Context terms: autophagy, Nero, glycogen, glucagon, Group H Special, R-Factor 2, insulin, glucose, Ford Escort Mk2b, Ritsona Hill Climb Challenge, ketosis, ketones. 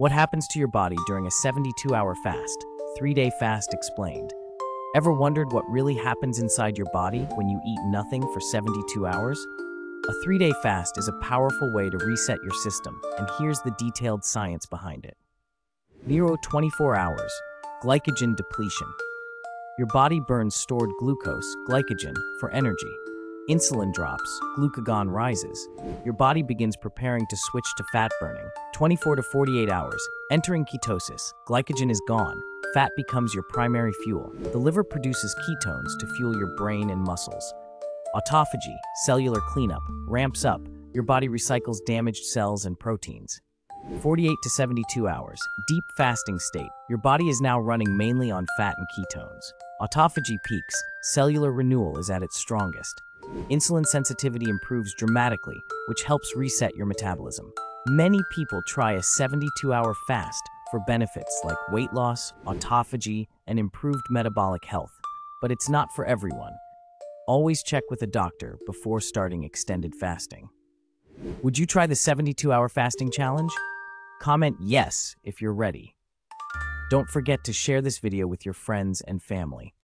What happens to your body during a 72-hour fast? 3-day fast explained. Ever wondered what really happens inside your body when you eat nothing for 72 hours? A 3-day fast is a powerful way to reset your system, and here's the detailed science behind it. Nero 24 hours, glycogen depletion. Your body burns stored glucose, glycogen, for energy. Insulin drops, glucagon rises. Your body begins preparing to switch to fat burning. 24 to 48 hours, entering ketosis, glycogen is gone, fat becomes your primary fuel. The liver produces ketones to fuel your brain and muscles. Autophagy, cellular cleanup, ramps up. Your body recycles damaged cells and proteins. 48 to 72 hours, deep fasting state. Your body is now running mainly on fat and ketones. Autophagy peaks, cellular renewal is at its strongest. Insulin sensitivity improves dramatically, which helps reset your metabolism. Many people try a 72-hour fast for benefits like weight loss, autophagy, and improved metabolic health, but it's not for everyone. Always check with a doctor before starting extended fasting. Would you try the 72-hour fasting challenge? Comment yes if you're ready. Don't forget to share this video with your friends and family.